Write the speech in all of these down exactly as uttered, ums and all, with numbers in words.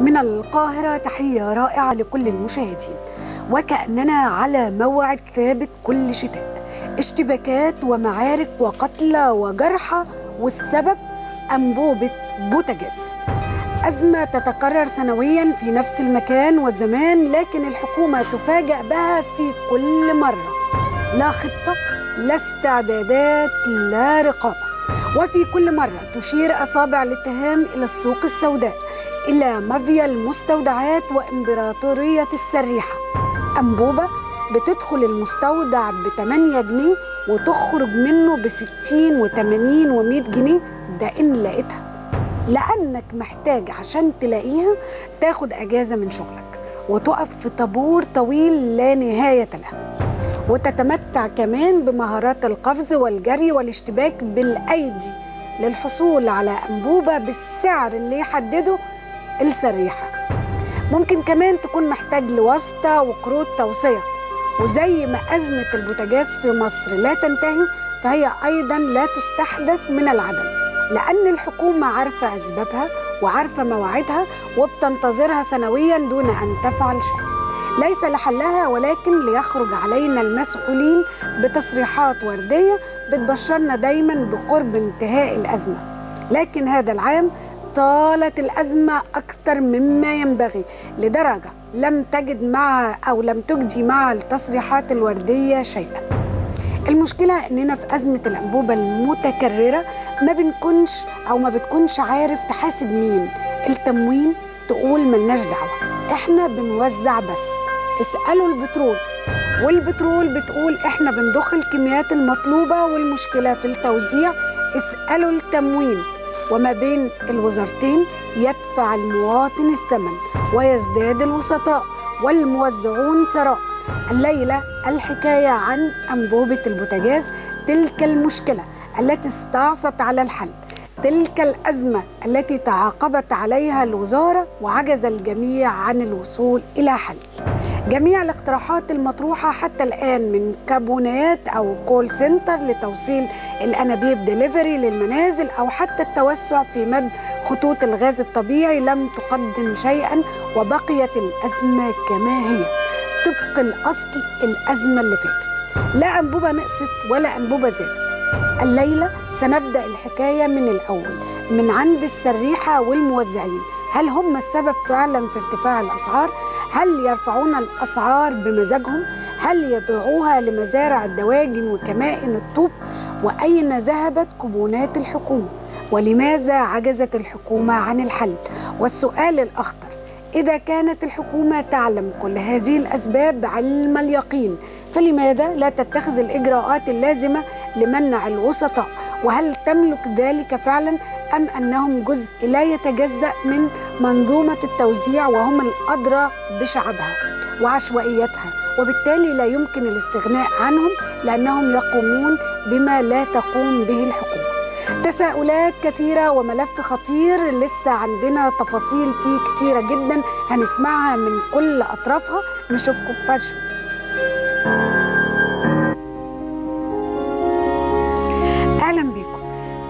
من القاهرة تحية رائعة لكل المشاهدين، وكأننا على موعد ثابت كل شتاء، اشتباكات ومعارك وقتلى وجرحى، والسبب أنبوبة بوتاجاز. أزمة تتكرر سنويا في نفس المكان والزمان، لكن الحكومة تفاجأ بها في كل مرة، لا خطة لا استعدادات لا رقابة، وفي كل مرة تشير أصابع الاتهام إلى السوق السوداء، إلى مافيا المستودعات وإمبراطورية السريحة. أنبوبة بتدخل المستودع بثمانية جنيه وتخرج منه بستين وثمانين ومية جنيه، ده إن لقيتها، لأنك محتاج عشان تلاقيها تاخد أجازة من شغلك وتقف في طابور طويل لا نهاية له، وتتمتع كمان بمهارات القفز والجري والاشتباك بالأيدي للحصول على أنبوبة بالسعر اللي يحدده السريحة. ممكن كمان تكون محتاج لواسطة وقروض توصية، وزي ما أزمة البوتاجاز في مصر لا تنتهي، فهي أيضا لا تستحدث من العدم، لأن الحكومة عارفة أسبابها وعارفة مواعيدها وبتنتظرها سنويا دون أن تفعل شيء، ليس لحلها ولكن ليخرج علينا المسؤولين بتصريحات وردية بتبشرنا دايما بقرب انتهاء الأزمة. لكن هذا العام طالت الأزمة أكثر مما ينبغي، لدرجة لم تجد معها أو لم تجدي معها التصريحات الوردية شيئا. المشكلة إننا في أزمة الأنبوبة المتكررة ما بنكونش أو ما بتكونش عارف تحاسب مين، التموين تقول ملناش دعوة احنا بنوزع بس، اسألوا البترول، والبترول بتقول احنا بنضخ الكميات المطلوبة والمشكلة في التوزيع، اسألوا التموين. وما بين الوزارتين يدفع المواطن الثمن ويزداد الوسطاء والموزعون ثراء. الليلة الحكاية عن أنبوبة البوتاجاز، تلك المشكلة التي استعصت على الحل، تلك الأزمة التي تعاقبت عليها الوزارة وعجز الجميع عن الوصول إلى حل. جميع الاقتراحات المطروحة حتى الآن، من كابونات أو كول سنتر لتوصيل الأنابيب ديليفري للمنازل، أو حتى التوسع في مد خطوط الغاز الطبيعي، لم تقدم شيئا، وبقيت الأزمة كما هي طبق الأصل الأزمة اللي فاتت، لا أنبوبة نقصت ولا أنبوبة زادت. الليلة سنبدأ الحكاية من الأول، من عند السريحة والموزعين. هل هم السبب فعلا في ارتفاع الأسعار؟ هل يرفعون الأسعار بمزاجهم؟ هل يبيعوها لمزارع الدواجن وكمائن الطوب؟ وأين ذهبت كوبونات الحكومة؟ ولماذا عجزت الحكومة عن الحل؟ والسؤال الأخطر، إذا كانت الحكومة تعلم كل هذه الأسباب علم اليقين، فلماذا لا تتخذ الإجراءات اللازمة لمنع الوسطاء؟ وهل تملك ذلك فعلا، أم أنهم جزء لا يتجزأ من منظومة التوزيع وهم الأدرى بشعبها وعشوائيتها، وبالتالي لا يمكن الاستغناء عنهم لأنهم يقومون بما لا تقوم به الحكومة؟ تساؤلات كثيرة وملف خطير، لسه عندنا تفاصيل فيه كتيرة جدا هنسمعها من كل أطرافها. نشوفكم بارشو. أهلا بيكم.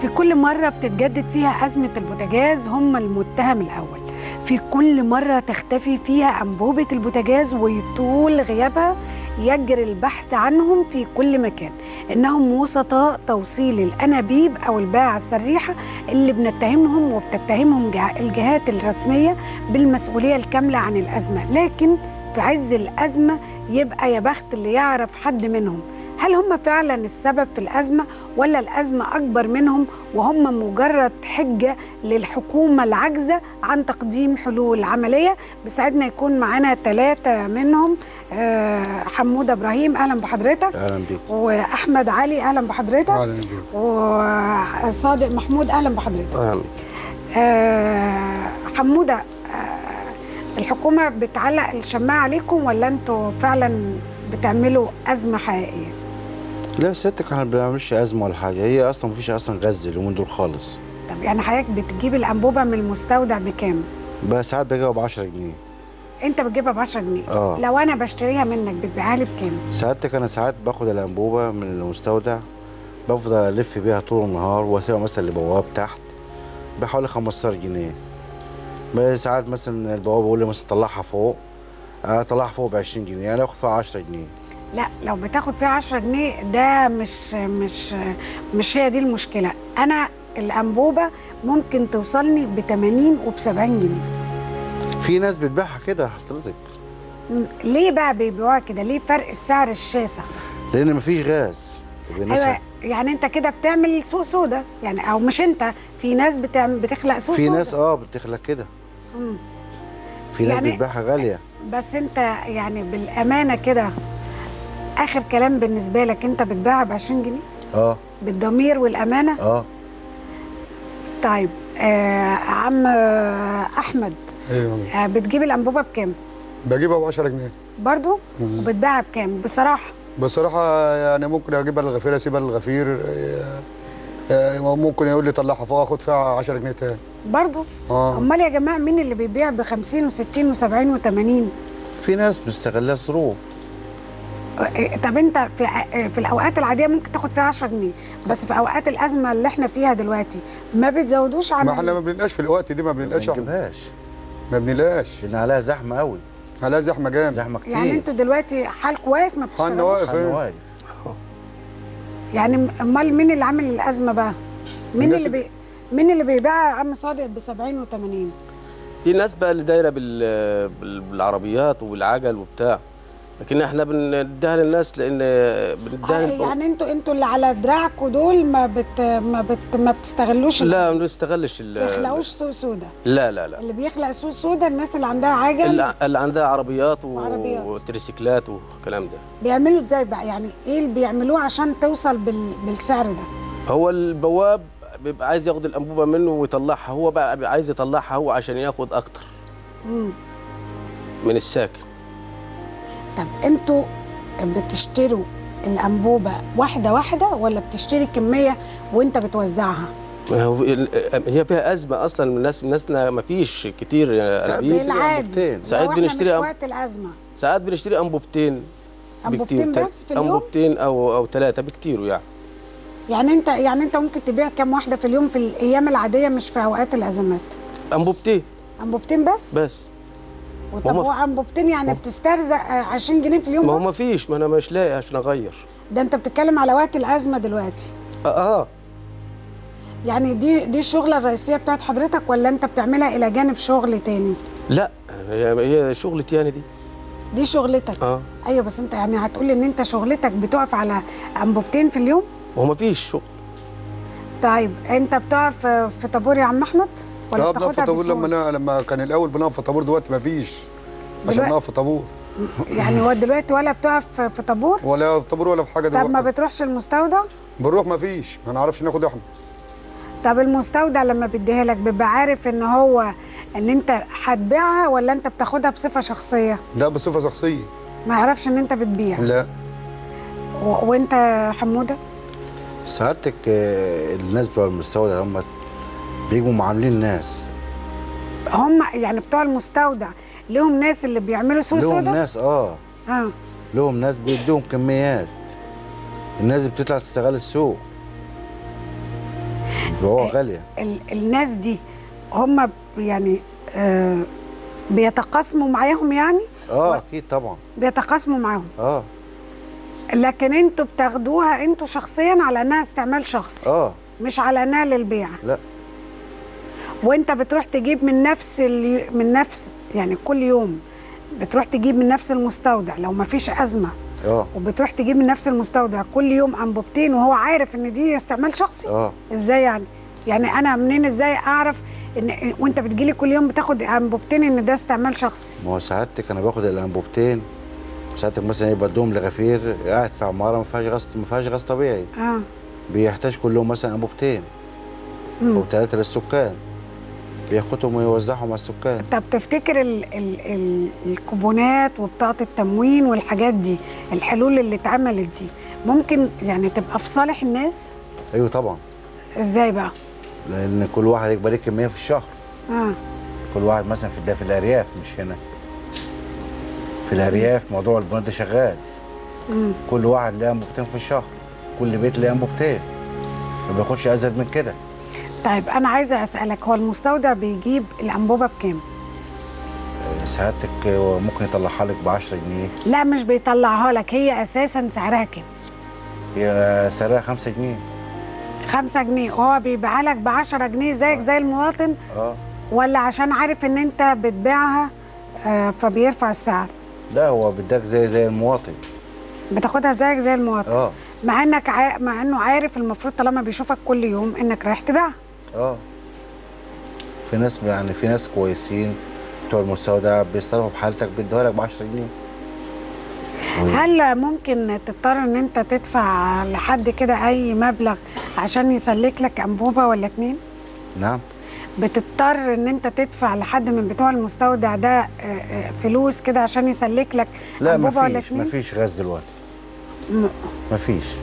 في كل مرة بتتجدد فيها أزمة البوتاجاز هم المتهم الأول، في كل مرة تختفي فيها أنبوبة البوتاجاز ويطول غيابها يجري البحث عنهم في كل مكان، إنهم وسطاء توصيل الأنابيب أو الباعة السريحة اللي بنتهمهم وبتتهمهم الجهات الرسمية بالمسؤولية الكاملة عن الأزمة. لكن في عز الأزمة يبقى يا بخت اللي يعرف حد منهم. هل هم فعلا السبب في الأزمة، ولا الأزمة أكبر منهم وهم مجرد حجة للحكومة العاجزة عن تقديم حلول عملية؟ بيسعدنا يكون معانا ثلاثة منهم. أه حمودة إبراهيم، أهلا بحضرتك. أهلا بيك. وأحمد علي، أهلا بحضرتك. أهلا بيك. وصادق محمود، أهلا بحضرتك. أهلا بيك. أه حمودة، أه الحكومة بتعلق الشماعة عليكم، ولا أنتوا فعلا بتعملوا أزمة حقيقية؟ لا سيادتك، احنا ما بنعملش ازمه ولا حاجه، هي اصلا مفيش اصلا غز اليومين دول خالص. طب يعني حضرتك بتجيب الانبوبه من المستودع بكام؟ بس ساعات بجيبها ب عشرة جنيه. انت بتجيبها ب عشرة جنيه؟ اه. لو انا بشتريها منك بتبيعها لي بكام؟ سيادتك انا ساعات باخد الانبوبه من المستودع بفضل الف بيها طول النهار واسيبها مثلا لبواب تحت بحوالي خمستاشر جنيه. ساعات مثلا البواب بقول لي مثلا طلعها فوق، اطلعها فوق ب عشرين جنيه، يعني اخد فيها عشرة جنيه. لا لو بتاخد فيها عشرة جنيه ده مش مش مش هي دي المشكله. انا الانبوبه ممكن توصلني ب تمانين وب سبعين جنيه. في ناس بتبيعها كده حضرتك. ليه بقى بيبيعوها كده؟ ليه فرق السعر الشاسع؟ لان مفيش غاز. ايوه يعني انت كده بتعمل سوق سودا يعني، او مش انت، في ناس بتعمل بتخلق سوق سودا. في ناس اه بتخلق كده. امم في ناس يعني بتبيعها غاليه. بس انت يعني بالامانه كده اخر كلام بالنسبه لك، انت بتبيعها ب عشرين جنيه؟ اه بالضمير والامانه؟ اه طيب آه عم احمد. ايوه آه بتجيب الانبوبه بكام؟ بجيبها ب عشرة جنيه برضه؟ وبتباعها بكام؟ بصراحه بصراحة يعني ممكن اجيبها للغفير، اسيبها للغفير، ممكن يقول لي طلعها فوق اخد فيها عشرة جنيه تاني برضه. اه امال يا جماعه مين اللي بيبيع ب خمسين وستين وسبعين وتمانين؟ في ناس مستغله ظروف. طب انت في في الاوقات العاديه ممكن تاخد فيها عشرة جنيه، بس في اوقات الازمه اللي احنا فيها دلوقتي ما بتزودوش عن، ما احنا ما بنلقاش في الوقت دي، ما بنلقاش ما بنجيبهاش ما بنلقاش لان عليها زحمه قوي، عليها زحمه جامد، زحمه كتير. يعني انتوا دلوقتي حالكم واقف، ما بتشتغلوش. حالنا واقف، حالنا واقف. يعني امال مين اللي عامل الازمه بقى؟ مين اللي بي... مين اللي بيبيع يا عم صادق ب سبعين وتمانين؟ في ناس بقى اللي دايره بال... بالعربيات وبالعجل وبتاع، لكن احنا بنديها للناس لان بنديها آه يعني انتوا انتوا اللي على دراعكم دول ما بت ما بت ما بتستغلوش. لا ما بنستغلش، ما بتخلقوش سوق سودا. لا لا لا، اللي بيخلق سوق سودا الناس اللي عندها عجل، اللي عندها عربيات وتريسيكلات والكلام ده. بيعملوا ازاي بقى؟ يعني ايه اللي بيعملوه عشان توصل بال... بالسعر ده؟ هو البواب بيبقى عايز ياخد الانبوبه منه ويطلعها، هو بقى عايز يطلعها هو عشان ياخد اكتر امم من الساكن. طب انتوا بتشتروا الانبوبه واحده واحده ولا بتشتري كميه وانت بتوزعها؟ هي فيها ازمه اصلا، الناس ناسنا ما فيش كتير انابيب. بالعاده ساعات بنشتري أم... وقت الازمه ساعات بنشتري انبوبتين انبوبتين بس في اليوم، انبوبتين او او ثلاثه بكتير يعني. يعني انت يعني انت ممكن تبيع كام واحده في اليوم في الايام العاديه مش في اوقات الازمات؟ انبوبتين انبوبتين بس بس طب هو انبوبتين يعني بتسترزق عشرين جنيه في اليوم؟ ما هو ما فيش، ما انا مش لاقي عشان اغير. ده انت بتتكلم على وقت الازمه دلوقتي. اه اه يعني دي دي الشغله الرئيسيه بتاعت حضرتك ولا انت بتعملها الى جانب شغل تاني؟ لا هي شغلتي يعني، دي دي شغلتك. اه ايوه بس انت يعني هتقولي ان انت شغلتك بتقف على انبوبتين في اليوم؟ هو ما فيش شغل. طيب انت بتقف في طابور يا عم احمد؟ لا بنقف في طابور لما أنا لما كان الاول بنقف في طابور، دلوقتي مفيش عشان نقف في طابور. يعني هو دلوقتي ولا بتقف في طابور ولا في طابور ولا في حاجه دلوقتي. طب ما بتروحش المستودع؟ بنروح مفيش، ما نعرفش ناخد احنا. طب المستودع لما بيديها لك بيبقى عارف ان هو ان انت هتبيعها ولا انت بتاخدها بصفه شخصيه؟ لا بصفه شخصيه، ما يعرفش ان انت بتبيع. لا و... وانت حموده سعادتك الناس بتوع المستودع هم بيجوا معاملين الناس، هم يعني بتوع المستودع لهم ناس اللي بيعملوا سوق سودا؟ لهم ناس اه اه لهم ناس بيدوهم كميات، الناس اللي بتطلع تستغل السوق بيبيعوها غاليه. ال الناس دي هم يعني آه بيتقاسموا معاهم يعني؟ اه اكيد طبعا بيتقاسموا معاهم. اه لكن انتوا بتاخدوها انتوا شخصيا على انها استعمال شخصي؟ اه مش على انها للبيع؟ لا. وانت بتروح تجيب من نفس ال... من نفس يعني كل يوم بتروح تجيب من نفس المستودع لو ما فيش ازمه؟ اه وبتروح تجيب من نفس المستودع كل يوم انبوبتين وهو عارف ان دي استعمال شخصي؟ اه ازاي يعني؟ يعني انا منين ازاي اعرف ان وانت بتجيلي كل يوم بتاخد انبوبتين ان ده استعمال شخصي؟ ما هو سعادتك انا باخد الانبوبتين، سعادتك مثلا يبقى ادوهم لغفير قاعد في عماره ما فيهاش غاز، ما فيهاش غاز طبيعي. اه بيحتاج كلهم مثلا انبوبتين او ثلاثه للسكان، بياخدهم ويوزعهم على السكان. طب تفتكر ال ال ال الكوبونات وبطاقة التموين والحاجات دي، الحلول اللي اتعملت دي ممكن يعني تبقى في صالح الناس؟ ايوه طبعا. ازاي بقى؟ لأن كل واحد يبقى ليه كمية في الشهر. اه كل واحد مثلا في ده في الأرياف، مش هنا. في الأرياف موضوع البنات ده شغال. امم كل واحد ليه أنبوبتين في الشهر، كل بيت ليه أنبوبتين. ما بياخدش أزيد من كده. طيب أنا عايزة أسألك، هو المستودع بيجيب الأنبوبة بكام؟ سعادتك ممكن يطلعها لك ب عشرة جنيه. لا مش بيطلعها لك، هي اساسا سعرها كده، هي سعرها خمسة جنيه. خمسة جنيه وهو بيبيعها لك ب عشرة جنيه زيك زي المواطن. اه ولا عشان عارف ان انت بتبيعها آه فبيرفع السعر. لا هو بيداك زي زي المواطن، بتاخدها زيك زي المواطن. اه مع انك ع... مع انه عارف المفروض طالما بيشوفك كل يوم انك رايح تبيعها. اه في ناس يعني في ناس كويسين بتوع المستوى ده بيستلفوا بحالتك بيدوها لك ب عشرة جنيه. هل ممكن تضطر ان انت تدفع لحد كده اي مبلغ عشان يسلك لك انبوبه ولا اتنين؟ نعم، بتضطر ان انت تدفع لحد من بتوع المستودع ده فلوس كده عشان يسلك لك انبوبه ولا اتنين؟ لا مفيش غاز دلوقتي، م... مفيش.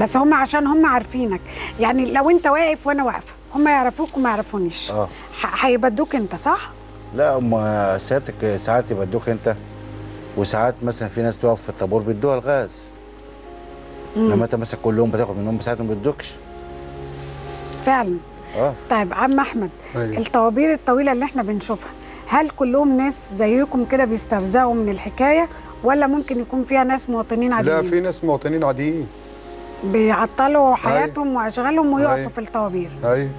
بس هم عشان هم عارفينك، يعني لو انت واقف وانا واقفه هم يعرفوك وما يعرفونيش. اه هيبدوك انت صح؟ لا هم ساعتك ساعات يبدوك انت، وساعات مثلا في ناس تقف في الطابور بيدوها الغاز. مم. لما انت مثلا كلهم بتاخد منهم ساعات ما بيدوكش. فعلا. اه طيب عم احمد، أيوة. الطوابير الطويله اللي احنا بنشوفها هل كلهم ناس زيكم كده بيسترزقوا من الحكايه ولا ممكن يكون فيها ناس مواطنين عاديين؟ لا في ناس مواطنين عاديين بيعطلوا حياتهم أيوة. واشغالهم ويقفوا أيوة. في الطوابير. ايوه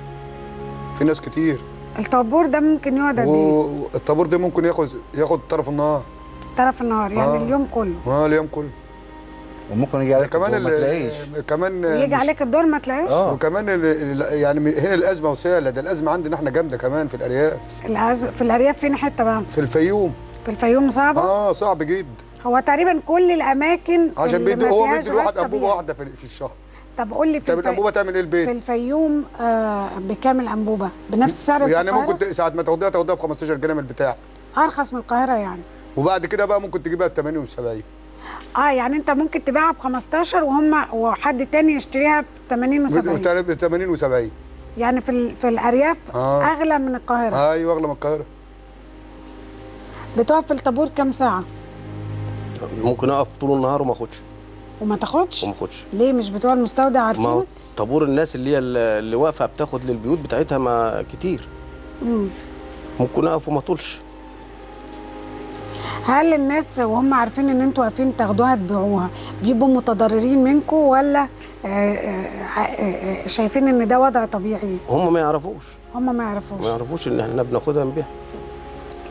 في ناس كتير. الطابور ده ممكن يقعد قد ايه؟ الطابور ده ممكن ياخد ياخد طرف النهار. طرف النهار يعني آه. اليوم كله. اه اليوم كله. وممكن يجي عليك الدور ما تلاقيش. كمان يجي عليك الدور ما تلاقيش. آه. وكمان ال ال يعني هنا الازمه وسهله، ده الازمه عندنا احنا جامده كمان في الارياف. الأز... في الارياف فين حته بقى؟ في الفيوم. في الفيوم صعبه؟ اه صعب جدا. هو تقريبا كل الاماكن عشان بيدوا هو بيدوا الواحد انبوبه واحده في الشهر. طب قول لي في طب الانبوبه تعمل ايه البيت؟ في الفيوم آه بكام الانبوبه؟ بنفس سعر يعني القاهره؟ يعني ممكن ساعه ما تاخدها تاخدها ب خمستاشر جنيه من البتاع. ارخص من القاهره يعني. وبعد كده بقى ممكن تجيبها ب تمانين وسبعين. اه يعني انت ممكن تبيعها ب خمستاشر وهم وحد تاني يشتريها ب تمانين وسبعين. ب تمانين وسبعين يعني في في الارياف آه. اغلى من القاهره. آه ايوه اغلى من القاهره. بتقف في الطابور كام ساعه؟ ممكن اقف طول النهار وما اخدش. وما تاخدش؟ وما اخدش. ليه مش بتوع المستودع عارفينك؟ طابور الناس اللي هي اللي واقفه بتاخد للبيوت بتاعتها ما كتير. امم ممكن اقف وما طولش. هل الناس وهم عارفين ان انتوا واقفين تاخدوها تبيعوها بيبقوا متضررين منكم ولا شايفين ان ده وضع طبيعي؟ هم ما يعرفوش. هم ما يعرفوش. ما يعرفوش ان احنا بناخدها نبيعها.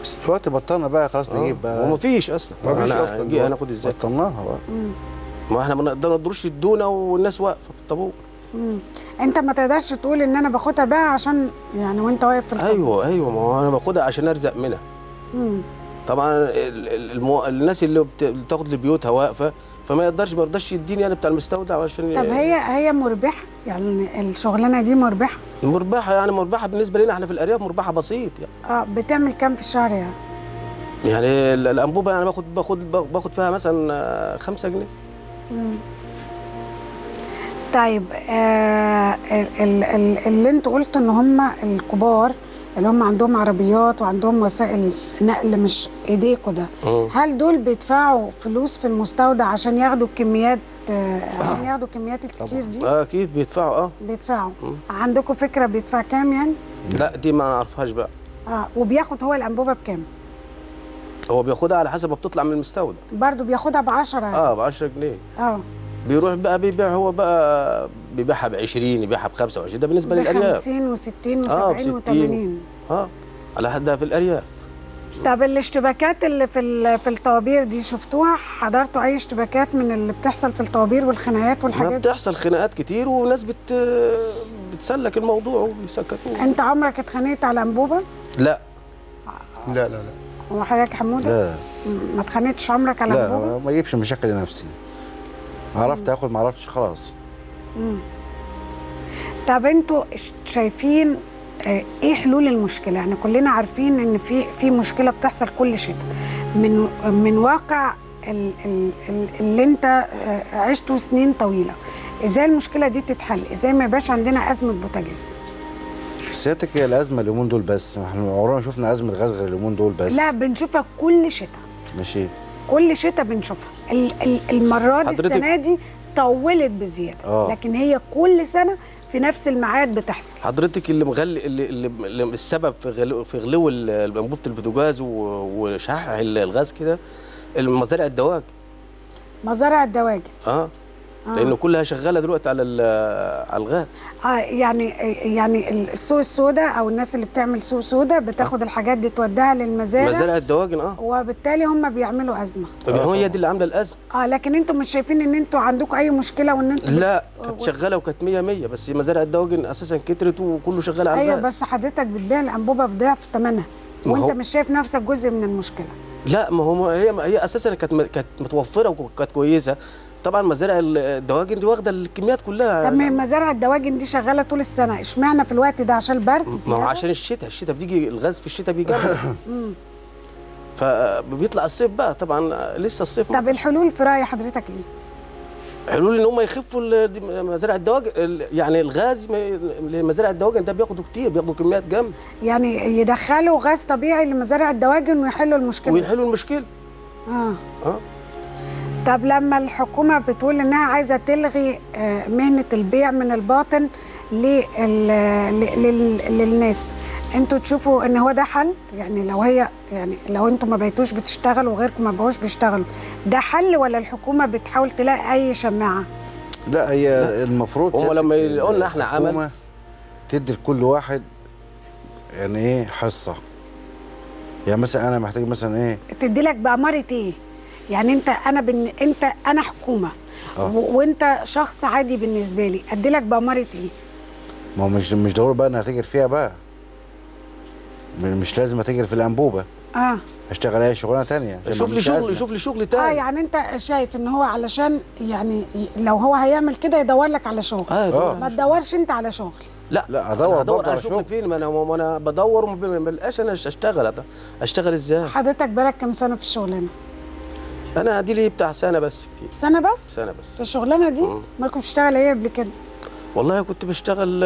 بس دلوقتي بطلنا بقى خلاص نجيب بقى. ومفيش اصلا. مفيش اصلا. انا هناخد ازاي؟ بطلناها بقى. مم. ما احنا ما نقدروش يدونا والناس واقفه في الطابور. امم انت ما تقدرش تقول ان انا باخدها بقى عشان يعني وانت واقف في الطابور. ايوه ايوه ما هو انا باخدها عشان ارزق منها. امم طبعا المو... الناس اللي بتاخد لبيوتها واقفه فما يقدرش ما يرضاش يديني يعني بتاع المستودع عشان. طب هي هي مربحه يعني الشغلانه دي مربحه؟ مربحه يعني مربحه بالنسبه لنا احنا في الارياف مربحه بسيط يعني. اه بتعمل كام في الشهر يعني؟ يعني الانبوبه يعني باخد باخد باخد فيها مثلا خمسة جنيه. مم. طيب آه اللي انتوا قلتوا ان هم الكبار اللي هم عندهم عربيات وعندهم وسائل نقل مش ايديكوا ده، مم. هل دول بيدفعوا فلوس في المستودع عشان ياخدوا الكميات آه عشان ياخدوا الكميات الكتير دي؟ اه اكيد بيدفعوا. اه بيدفعوا. مم. عندكم فكره بيدفع كام يعني؟ لا دي ما اعرفهاش بقى. اه وبياخد هو الانبوبه بكام؟ هو بياخدها على حسب ما بتطلع من المستودع. برضه بياخدها ب عشرة. اه ب عشرة جنيه. اه بيروح بقى بيبيع هو بقى بيبيعها ب عشرين يبيعها ب خمسة وعشرين ده بالنسبه للارياف. ب خمسين و60 و70 و80. اه على حدها في الارياف. طب الاشتباكات اللي في في الطوابير دي شفتوها؟ حضرتوا اي اشتباكات من اللي بتحصل في الطوابير والخناقات والحاجات دي؟ بتحصل خناقات كتير وناس بت بتسلك الموضوع وبيسكتوه. انت عمرك اتخانقت على انبوبه؟ لا. لا لا لا. هو حضرتك حموده؟ لا ما اتخانقتش عمرك على انبوبه؟ لا ما اجيبش مشاكل لنفسي. عرفت اخد ما عرفتش خلاص. امم طب انتوا شايفين ايه حلول المشكله؟ يعني كلنا عارفين ان في في مشكله بتحصل كل شتاء. من من واقع ال ال ال اللي انت عشته سنين طويله، ازاي المشكله دي تتحل؟ ازاي ما يبقاش عندنا ازمه بوتاجاز؟ سيادتك هي الازمه اليومين دول بس، احنا عمرنا ما شفنا ازمه غاز غير اليومين دول بس. لا بنشوفها كل شتاء. ماشي. كل شتاء بنشوفها. المره دي السنه دي طولت بزياده. أوه. لكن هي كل سنه في نفس الميعاد بتحصل. حضرتك اللي مغلي اللي, اللي السبب في غلو في غلو انبوبه البوتاجاز وشح الغاز كده مزارع الدواجن. مزارع الدواجن اه لأنه كلها شغالة دلوقتي على على الغاز. اه يعني يعني السوق السوداء أو الناس اللي بتعمل سوق سوداء بتاخد آه. الحاجات دي توديها للمزارع مزارع الدواجن اه وبالتالي هم بيعملوا أزمة. طب آه. هي دي اللي عاملة الأزمة. اه لكن أنتم مش شايفين إن أنتم عندكم أي مشكلة وإن أنتم لا بت... كانت شغالة وكانت مية مية بس مزارع الدواجن أساسا كترت وكله شغال على الغاز. أيوه بس حضرتك بتبيع الأنبوبة بضعف ثمنها وأنت مش شايف نفسك جزء من المشكلة. لا ما هو هي هي أساسا كانت كانت متوفرة وكانت كويسة. طبعا مزارع الدواجن دي واخده الكميات كلها. طب مزارع الدواجن دي شغاله طول السنه، اشمعنى في الوقت ده؟ عشان البرد زياده؟ ما هو عشان الشتاء، الشتاء بتيجي الغاز في الشتاء بيجي فبيطلع الصيف بقى طبعا لسه الصيف. طب الحلول في راي حضرتك ايه؟ حلول ان هم يخفوا مزارع الدواجن، يعني الغاز لمزارع الدواجن ده بياخدوا كتير، بياخدوا كميات جامده. يعني يدخلوا غاز طبيعي لمزارع الدواجن ويحلوا المشكله. ويحلوا المشكله. اه اه طب لما الحكومة بتقول إنها عايزة تلغي مهنة البيع من الباطن للناس، أنتوا تشوفوا إن هو ده حل؟ يعني لو هي يعني لو أنتوا ما بقيتوش بتشتغلوا وغيركم ما بقوش بيشتغلوا، ده حل ولا الحكومة بتحاول تلاقي أي شماعة؟ لا هي المفروض هو لما قلنا إحنا عمل تدي لكل واحد يعني إيه حصة. يعني مثلا أنا محتاج مثلا إيه؟ تدي لك بأمارة إيه؟ يعني انت انا بن... انت انا حكومه آه. و... وانت شخص عادي بالنسبه لي، اديلك بأمارة ايه؟ ما هو مش مش ضروري بقى انا هتاجر فيها بقى. مش لازم اتاجر في الانبوبه. اه هشتغل اي شغلانه ثانيه. شوف لي شغل شوف لي شغل ثاني. اه يعني انت شايف ان هو علشان يعني لو هو هيعمل كده يدور لك على شغل. اه, آه. ما تدورش انت على شغل. لا لا ادور ادور على شغل فين؟ ما انا ما انا بدور وما بلاقيش انا اشتغل اشتغل ازاي؟ حضرتك بالك كام سنه في الشغلانه؟ أنا دي لي بتاع سنة بس كتير. سنة بس؟ سنة بس. في الشغلانة دي؟ مالكم بتشتغل إيه قبل كده؟ والله كنت بشتغل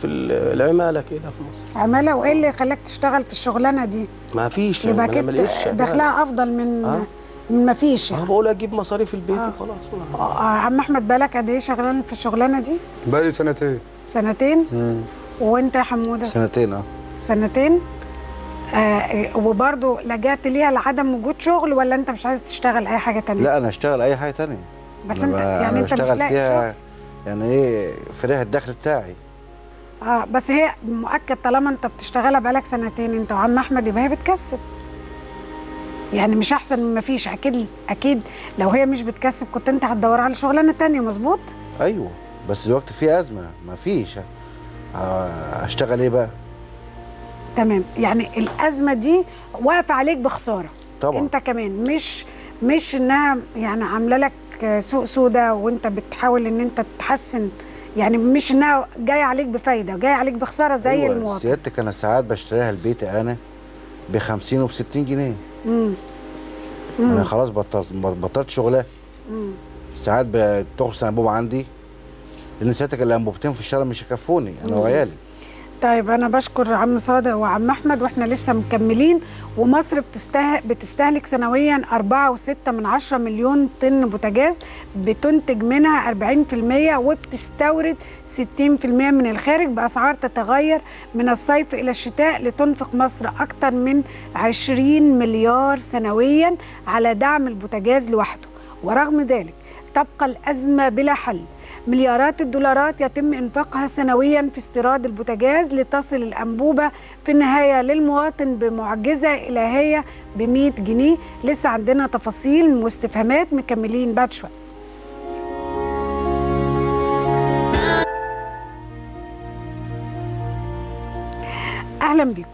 في العمالة كده في مصر. عمالة؟ وإيه اللي خلاك تشتغل في الشغلانة دي؟ ما فيش. يبقى كده دخلها أفضل من آه؟ من ما فيش. يعني. أه بقول أجيب مصاريف البيت آه. وخلاص. آه عم أحمد بالك قد إيه شغلان في الشغلانة دي؟ بقالي سنتين. سنتين؟ امم وأنت يا حمودة؟ سنتين أه. سنتين؟ آه وبرضه لجأت ليها لعدم وجود شغل ولا انت مش عايز تشتغل اي حاجه ثانيه؟ لا انا اشتغل اي حاجه ثانيه بس انت يعني انت مش لاقي فيها يعني ايه فريح الدخل بتاعي. اه بس هي مؤكد طالما انت بتشتغلها بقالك سنتين انت وعم احمد يبقى هي بتكسب. يعني مش احسن من ما فيش. اكيد اكيد لو هي مش بتكسب كنت انت هتدور على شغلانه ثانيه مظبوط؟ ايوه بس دلوقتي في ازمه ما فيش هشتغل ايه بقى؟ تمام يعني الازمه دي واقفه عليك بخساره طبعا انت كمان مش مش انها يعني عامله لك سوق سودا وانت بتحاول ان انت تحسن يعني مش انها جايه عليك بفايده جايه عليك بخساره زي أيوة المواطن. سيادتك انا ساعات بشتريها البيت انا ب خمسين وب ستين جنيه. امم انا خلاص بطلت بطلت شغلها. امم ساعات بتخلص الانبوبه عندي لان سيادتك الانبوبتين في الشارع مش هيكفوني انا وعيالي. طيب أنا بشكر عم صادق وعم أحمد وإحنا لسه مكملين. ومصر بتسته... بتستهلك سنوياً أربعة وستة من عشرة مليون طن بوتاجاز بتنتج منها أربعين بالمية وبتستورد ستين بالمية من الخارج بأسعار تتغير من الصيف إلى الشتاء. لتنفق مصر أكثر من عشرين مليار سنوياً على دعم البوتاجاز لوحده ورغم ذلك تبقى الأزمة بلا حل. مليارات الدولارات يتم إنفاقها سنوياً في استيراد البوتاجاز لتصل الأنبوبة في النهاية للمواطن بمعجزة إلهية بمية جنيه. لسه عندنا تفاصيل واستفهامات مكملين بعد شوية. أهلاً بيكم.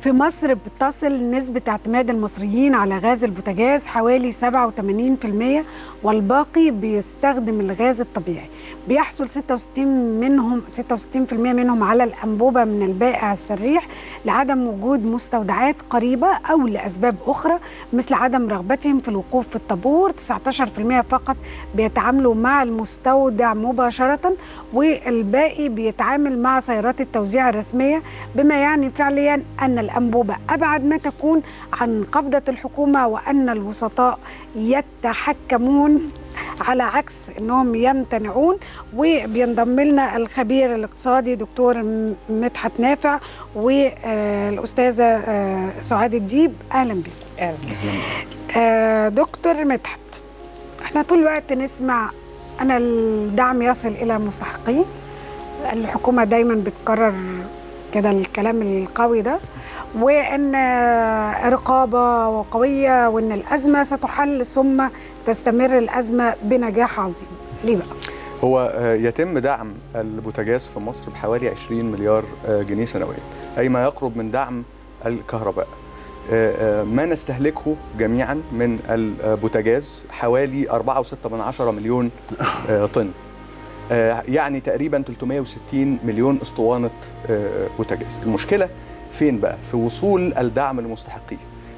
في مصر بتصل نسبة اعتماد المصريين على غاز البوتاجاز حوالي سبعة وثمانين بالمية والباقي بيستخدم الغاز الطبيعي. بيحصل ستة وستين منهم ستة وستين بالمية منهم على الأنبوبة من البائع السريح لعدم وجود مستودعات قريبة أو لأسباب أخرى مثل عدم رغبتهم في الوقوف في الطابور. تسعة عشر بالمية فقط بيتعاملوا مع المستودع مباشرة والباقي بيتعامل مع سيارات التوزيع الرسمية بما يعني فعليا أن الأنبوبة أبعد ما تكون عن قبضة الحكومة، وأن الوسطاء يتحكمون على عكس أنهم يمتنعون. وبينضم لنا الخبير الاقتصادي دكتور مدحت نافع والأستاذة سعاد الديب. أهلا بك. أهلا بك دكتور مدحت. احنا طول الوقت نسمع أن الدعم يصل إلى مستحقيه، الحكومة دايما بتكرر كده الكلام القوي ده، وأن رقابة قوية وأن الأزمة ستحل، ثم تستمر الأزمة بنجاح عظيم. ليه بقى؟ هو يتم دعم البوتاجاز في مصر بحوالي عشرين مليار جنيه سنويا، أي ما يقرب من دعم الكهرباء. ما نستهلكه جميعا من البوتاجاز حوالي أربعة وستة من عشرة مليون طن، يعني تقريبا ثلاثمائة وستين مليون اسطوانة بوتاجاز. المشكلة فين بقى؟ في وصول الدعم لمستحقيه.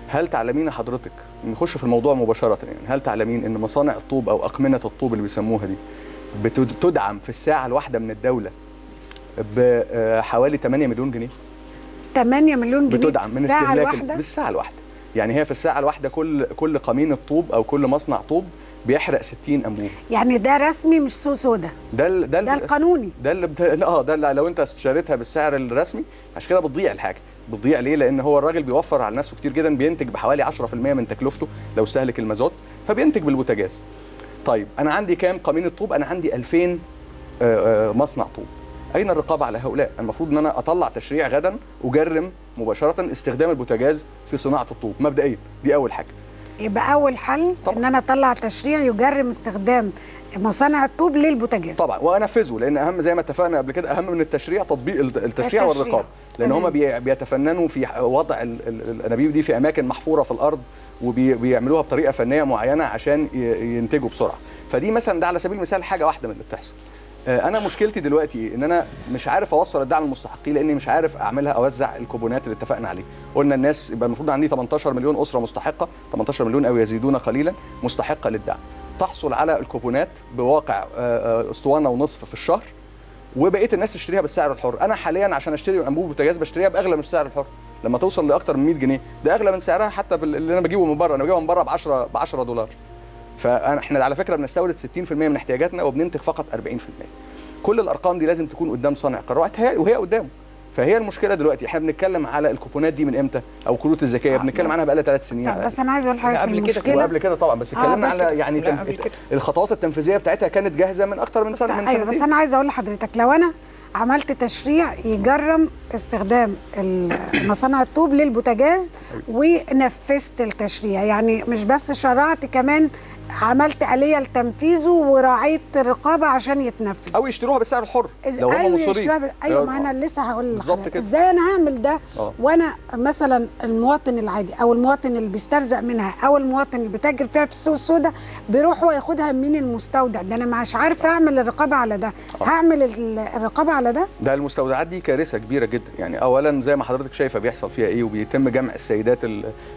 هل تعلمين حضرتك، نخش في الموضوع مباشرة يعني، هل تعلمين ان مصانع الطوب او أقمنة الطوب اللي بيسموها دي بتدعم في الساعة الواحدة من الدولة بحوالي ثمانية مليون جنيه؟ ثمانية مليون جنيه بتدعم من استهلاك بالساعة الواحدة. يعني هي في الساعة الواحدة كل كل قمينة طوب او كل مصنع طوب بيحرق ستين أنبوبة. يعني ده رسمي مش سوق سودا، ده ال ده, ال ده القانوني، ده اللي اه ده اللي لو انت استشارتها بالسعر الرسمي. عشان كده بتضيع الحاجه. بتضيع ليه؟ لان هو الراجل بيوفر على نفسه كتير جدا، بينتج بحوالي عشرة في المية من تكلفته لو استهلك المازوت، فبينتج بالبوتاجاز. طيب انا عندي كام قمينه طوب؟ انا عندي ألفين آآ آآ مصنع طوب. اين الرقابه على هؤلاء؟ المفروض ان انا اطلع تشريع غدا اجرم مباشره استخدام البوتاجاز في صناعه الطوب مبدئيا. دي اول حاجه، يبقى أول حل طبعًا. إن أنا أطلع تشريع يجرم استخدام مصانع الطوب للبوتاجاز طبعًا، وأنفذه، لأن أهم زي ما اتفقنا قبل كده، أهم من التشريع تطبيق التشريع, التشريع. والرقابة، لأن هم بيتفننوا في وضع الأنابيب دي في أماكن محفورة في الأرض، وبيعملوها بطريقة فنية معينة عشان ينتجوا بسرعة. فدي مثلًا ده على سبيل المثال حاجة واحدة من اللي بتحصل. أنا مشكلتي دلوقتي إن أنا مش عارف أوصل الدعم للمستحقين، لأني مش عارف أعملها أوزع الكوبونات اللي اتفقنا عليه. قلنا الناس يبقى المفروض عندي ثمانية عشر مليون أسرة مستحقة، ثمانية عشر مليون أو يزيدون قليلا مستحقة للدعم. تحصل على الكوبونات بواقع أسطوانة ونصف في الشهر، وبقية الناس تشتريها بالسعر الحر. أنا حاليا عشان أشتري أنبوبة بوتاجاز بشتريها بأغلى من السعر الحر، لما توصل لأكتر من مئة جنيه ده أغلى من سعرها حتى اللي أنا بجيبه من بره. أنا بجيبه من بره ب عشرة دولار. فاحنا على فكره بنستورد ستين في المية من احتياجاتنا وبننتج فقط أربعين في المية. كل الارقام دي لازم تكون قدام صانع قرارات، وهي قدامه. فهي المشكله دلوقتي احنا بنتكلم على الكوبونات دي من امتى، او الكروت الذكيه بنتكلم عنها بقى لها ثلاث سنين. طب بس انا عايز اقول حاجه، قبل كده وقبل كده طبعا، بس اتكلمنا آه على يعني تنف... الخطوات التنفيذيه بتاعتها كانت جاهزه من اكتر من سنه من سنتين. بس انا عايز اقول لحضرتك، لو انا عملت تشريع يجرم استخدام مصانع الطوب للبوتاجاز ونفذت التشريع، يعني مش بس شرعت، كمان عملت آلية لتنفيذه وراعيت الرقابة عشان يتنفذ، او يشتروها بالسعر الحر لو هم مصرين. ايوه، ما انا لسه هقول لك ازاي انا هعمل ده. أوه. وانا مثلا المواطن العادي او المواطن اللي بيسترزق منها او المواطن اللي بيتاجر فيها في السوق السوداء بيروح وياخدها من المستودع ده، انا مش عارفه اعمل الرقابه على ده. أوه. هعمل الرقابه على ده؟ ده المستودعات دي كارثه كبيره جدا. يعني اولا زي ما حضرتك شايفه بيحصل فيها ايه، وبيتم جمع السيدات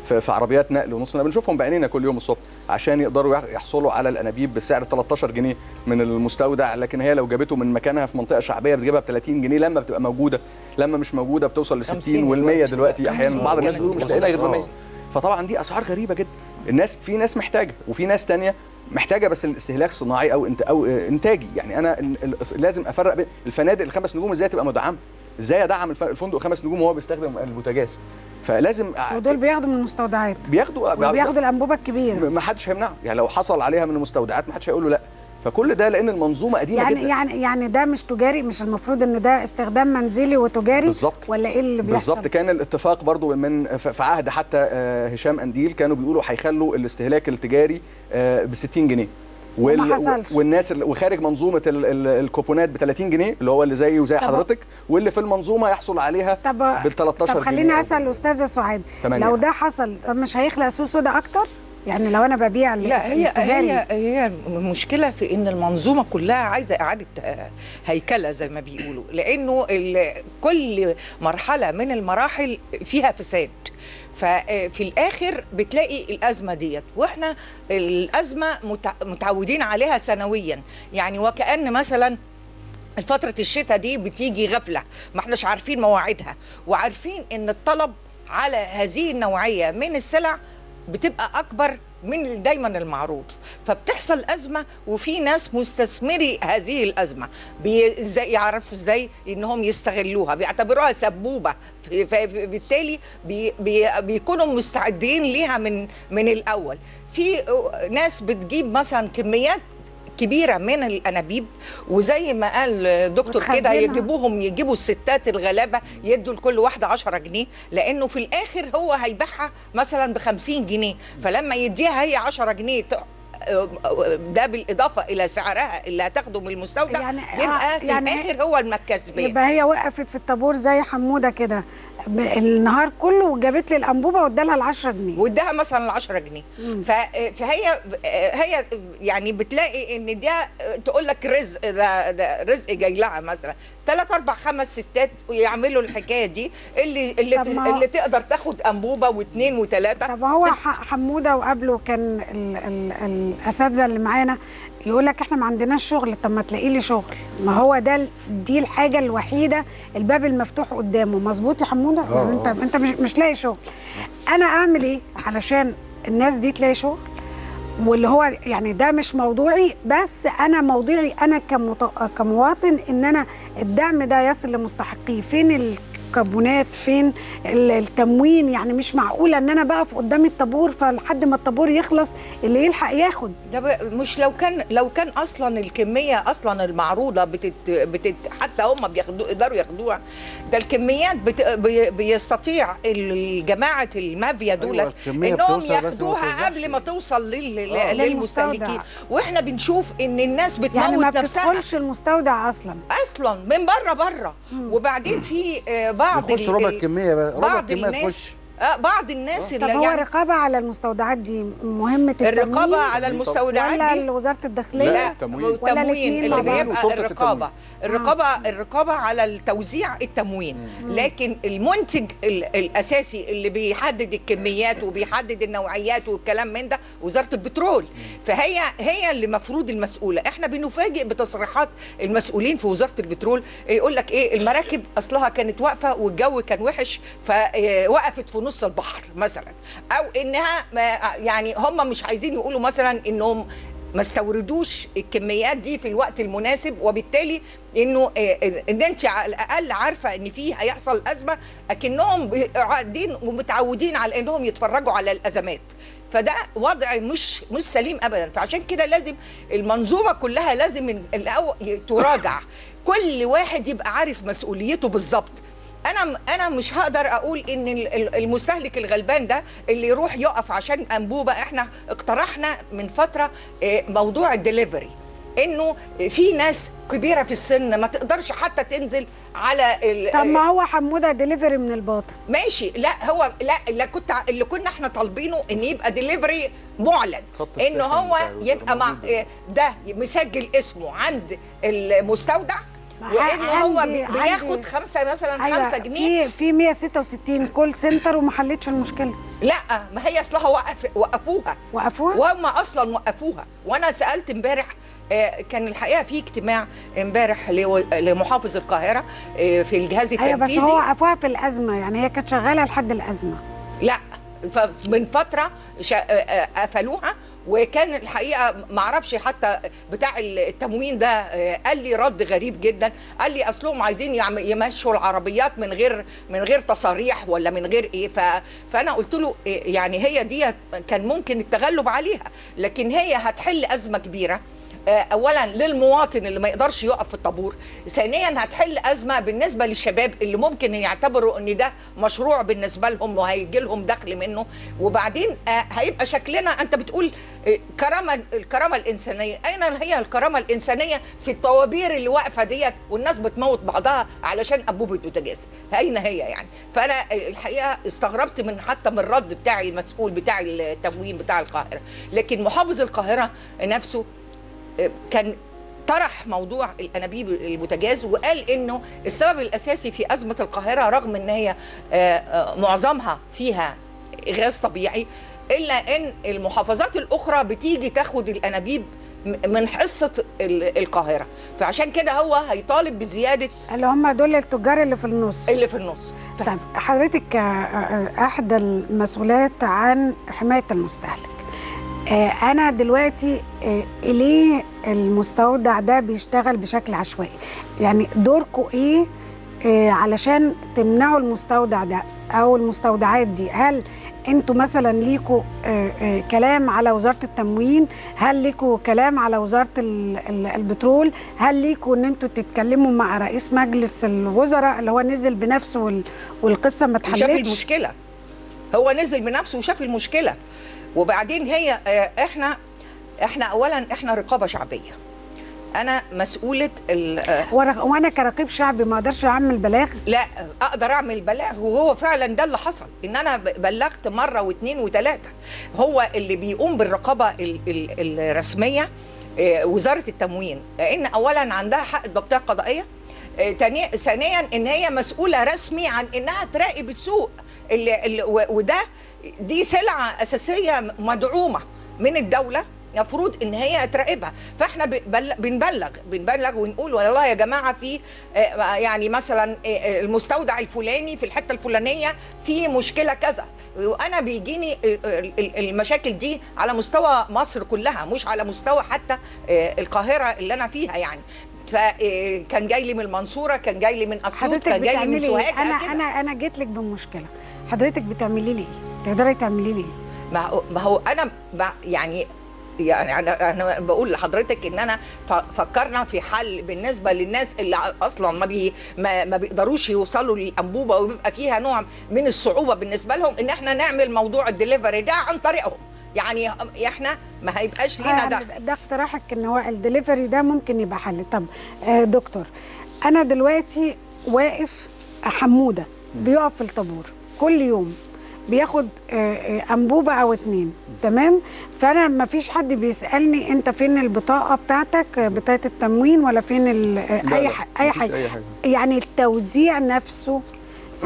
في عربيات نقل ونص نقل، بنشوفهم بعينينا كل يوم الصبح عشان يقدروا يحصلوا على الانابيب بسعر ثلاثة عشر جنيه من المستودع، لكن هي لو جابته من مكانها في منطقه شعبيه بتجيبها ب ثلاثين جنيه لما بتبقى موجوده. لما مش موجوده بتوصل ل ستين وال100 دلوقتي احيانا. بعض الناس بيقولوا مش لاقي لها غير مية. فطبعا دي اسعار غريبه جدا. الناس في ناس محتاجه وفي ناس ثانيه محتاجه بس الاستهلاك صناعي او انت او انتاجي. يعني انا لازم افرق بين الفنادق الخمس نجوم ازاي تبقى مدعمه، ازاي ادعم الفندق خمس نجوم وهو بيستخدم البوتاجاز. فلازم ودول بياخدوا من المستودعات، بياخدوا بياخدوا الانبوبه الكبيره، ما حدش هيمنعه. يعني لو حصل عليها من المستودعات ما حدش هيقول له لا. فكل ده لان المنظومه قديمه يعني جدا. يعني يعني ده مش تجاري، مش المفروض ان ده استخدام منزلي وتجاري بالزبط. ولا ايه اللي بيحصل بالظبط؟ كان الاتفاق برضو من في عهد حتى هشام قنديل كانوا بيقولوا هيخلوا الاستهلاك التجاري ب ستين جنيه وال... والناس اللي... وخارج منظومه ال... ال... الكوبونات ب ثلاثين جنيه اللي هو اللي زي وزي حضرتك، واللي في المنظومه يحصل عليها بال ثلاثة عشر جنيه. طب خليني اسال الاستاذه سعاد، لو ده حصل مش هيخلق سوق سودا اكتر؟ يعني لو انا ببيع لا هي هي هي المشكله في ان المنظومه كلها عايزه اعاده هيكله زي ما بيقولوا، لانه كل مرحله من المراحل فيها فساد. ففي الاخر بتلاقي الازمه ديت، واحنا الازمه متعودين عليها سنويا. يعني وكأن مثلا فتره الشتاء دي بتيجي غفله، ما احناش عارفين مواعيدها وعارفين ان الطلب على هذه النوعية من السلع بتبقى أكبر من دايما المعروض، فبتحصل أزمة وفي ناس مستثمري هذه الأزمة بيعرفوا ازاي انهم يستغلوها، بيعتبروها سبوبة، فبالتالي بي بي بيكونوا مستعدين ليها من من الأول. في ناس بتجيب مثلا كميات كبيرة من الأنابيب، وزي ما قال دكتور كده يجيبوهم، يجيبوا الستات الغلابة يدوا لكل واحدة عشرة جنيه، لأنه في الآخر هو هيبيعها مثلا بخمسين جنيه، فلما يديها هي عشرة جنيه ده بالإضافة إلى سعرها اللي هتاخده من المستودع، يعني يبقى في يعني الآخر هو المكسبين. يبقى هي وقفت في الطابور زي حمودة كده النهار كله وجابت لي الانبوبه وادالها العشرة جنيه، واداها مثلا العشرة جنيه. فهي هي يعني بتلاقي ان ده تقول لك رزق، ده, ده رزق جاي لها مثلا ثلاث اربع خمس ستات ويعملوا الحكايه دي، اللي اللي, اللي تقدر تاخد انبوبه واثنين وثلاثه. طب هو حموده وقبله كان الاساتذه اللي معانا يقول لك احنا ما عندناش شغل، طب ما تلاقي لي شغل، ما هو ده دي الحاجه الوحيده، الباب المفتوح قدامه. مظبوط يا حموده؟ يعني انت انت مش, مش لاقي شغل، انا اعمل ايه علشان الناس دي تلاقي شغل؟ واللي هو يعني ده مش موضوعي، بس انا موضوعي انا كمواطن ان انا الدعم ده يصل لمستحقيه. فين ال كابونات، فين التموين؟ يعني مش معقوله ان انا بقف قدام الطابور فلحد ما الطابور يخلص اللي يلحق ياخد. ده مش لو كان لو كان اصلا الكميه اصلا المعروضه بتت, بتت حتى هم بياخدوا يقدروا ياخدوها. ده الكميات بت بيستطيع الجماعه المافيا دولت انهم ياخدوها قبل ما توصل لل للمستهلكين، واحنا بنشوف ان الناس بتموت يعني ما نفسها، ما بتدخلش المستودع اصلا اصلا من بره بره. وبعدين في بعض ال... ربع الكميه بقى. ربع بعض الكمية الناس تخش. آه بعض الناس اللي يعني الرقابه على المستودعات دي مهمه. الرقابه على المستودعات دي ولا وزاره الداخليه؟ لا، التموين اللي بيبقى الرقابه الرقابه آه. الرقابه على التوزيع، التموين. مم. لكن المنتج الاساسي اللي بيحدد الكميات وبيحدد النوعيات والكلام من ده وزاره البترول، فهي هي اللي المفروض المسؤوله. احنا بنفاجئ بتصريحات المسؤولين في وزاره البترول، يقول لك ايه المراكب اصلها كانت واقفه والجو كان وحش فوقفت في نص البحر مثلا، او انها يعني هم مش عايزين يقولوا مثلا انهم ما استوردوش الكميات دي في الوقت المناسب، وبالتالي انه ان انت على الاقل عارفه ان في هيحصل ازمه، اكنهم قاعدين ومتعودين على انهم يتفرجوا على الازمات. فده وضع مش مش سليم ابدا، فعشان كده لازم المنظومه كلها لازم تراجع، كل واحد يبقى عارف مسؤوليته بالظبط. أنا أنا مش هقدر أقول إن المستهلك الغلبان ده اللي يروح يقف عشان أنبوبة. إحنا اقترحنا من فترة موضوع الدليفري، إنه في ناس كبيرة في السن ما تقدرش حتى تنزل على ال... طب ما هو حمودة دليفري من الباطن ماشي. لا هو لا اللي كنت اللي كنا احنا طالبينه إن يبقى دليفري معلن، إن هو يبقى مع ده مسجل اسمه عند المستودع، وإن هو بياخد خمسة مثلا أيوة خمسة جنيه في مية ستة وستين كول سنتر وما حلتش المشكلة. لا ما هي اصلها وقف وقفوها وقفوها وهم اصلا وقفوها. وانا سالت امبارح، كان الحقيقه في اجتماع امبارح لمحافظ القاهره في الجهاز التنفيذي. أيوة بس هو وقفوها في الازمه، يعني هي كانت شغاله لحد الازمه. لا من فتره قفلوها، وكان الحقيقه معرفش حتى بتاع التموين ده قال لي رد غريب جدا، قال لي اصلهم عايزين يمشوا العربيات من غير من غير تصاريح ولا من غير ايه. فانا قلت له يعني هي دي كان ممكن التغلب عليها، لكن هي هتحل ازمه كبيره، اولا للمواطن اللي ما يقدرش يقف في الطابور، ثانيا هتحل ازمه بالنسبه للشباب اللي ممكن يعتبروا ان ده مشروع بالنسبه لهم وهيجي لهم دخل منه. وبعدين هيبقى شكلنا، انت بتقول كرامه، الكرامه الانسانيه، اين هي الكرامه الانسانيه في الطوابير اللي واقفه ديت والناس بتموت بعضها علشان انبوبه بوتاجاز؟ اين هي يعني؟ فانا الحقيقه استغربت من حتى من الرد بتاع المسؤول بتاع التموين بتاع القاهره. لكن محافظ القاهره نفسه كان طرح موضوع الانابيب البوتاجاز، وقال انه السبب الاساسي في ازمه القاهره رغم ان هي معظمها فيها غاز طبيعي، الا ان المحافظات الاخرى بتيجي تاخد الانابيب من حصه القاهره، فعشان كده هو هيطالب بزياده اللي هم دول التجار اللي في النص اللي في النص. طيب حضرتك احدى المسؤولات عن حمايه المستهلك، انا دلوقتي ليه المستودع ده بيشتغل بشكل عشوائي؟ يعني دوركم ايه علشان تمنعوا المستودع ده او المستودعات دي؟ هل انتوا مثلا ليكوا كلام على وزاره التموين؟ هل ليكوا كلام على وزاره البترول؟ هل ليكوا ان انتوا تتكلموا مع رئيس مجلس الوزراء اللي هو نزل بنفسه والقصه ما اتحلتش؟ شاف المشكله، هو نزل بنفسه وشاف المشكله. وبعدين هي احنا احنا اولا احنا رقابه شعبيه، انا مسؤوله وانا كرقيب شعبي ما اقدرش اعمل بلاغ؟ لا اقدر اعمل بلاغ، وهو فعلا ده اللي حصل، ان انا بلغت مره واثنين وثلاثه. هو اللي بيقوم بالرقابه الرسميه وزاره التموين، لان اولا عندها حق الضبطيه القضائيه، ثانيا ان هي مسؤوله رسمي عن انها تراقب السوق اللي اللي وده دي سلعه اساسيه مدعومه من الدوله، المفروض ان هي تراقبها. فاحنا بنبلغ بنبلغ ونقول والله يا جماعه في يعني مثلا المستودع الفلاني في الحته الفلانيه في مشكله كذا، وانا بيجيني المشاكل دي على مستوى مصر كلها، مش على مستوى حتى القاهره اللي انا فيها يعني. فكان جاي لي من المنصوره، كان جاي لي من اسيوط، كان جاي لي من سوهاج. انا انا انا جيت لك بمشكله، حضرتك بتعملي لي ايه؟ تقدري تعملي لي ايه؟ ما هو انا يعني يعني انا انا بقول لحضرتك ان انا فكرنا في حل بالنسبه للناس اللي اصلا ما بي ما, ما بيقدروش يوصلوا للانبوبه، وبيبقى فيها نوع من الصعوبه بالنسبه لهم، ان احنا نعمل موضوع الدليفري ده عن طريقهم، يعني احنا ما هيبقاش لينا دخل. ده اقتراحك ان هو الدليفري ده ممكن يبقى حل. طب دكتور، انا دلوقتي واقف حموده بيقف في الطابور كل يوم بياخد انبوبه او اتنين، تمام؟ فانا ما فيش حد بيسالني انت فين البطاقه بتاعتك بتاعه التموين ولا فين اي اي حاجه. يعني التوزيع نفسه